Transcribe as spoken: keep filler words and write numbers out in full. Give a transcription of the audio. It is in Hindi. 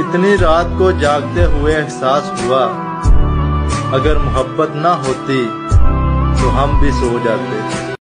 इतनी रात को जागते हुए एहसास हुआ, अगर मोहब्बत ना होती तो हम भी सो जाते।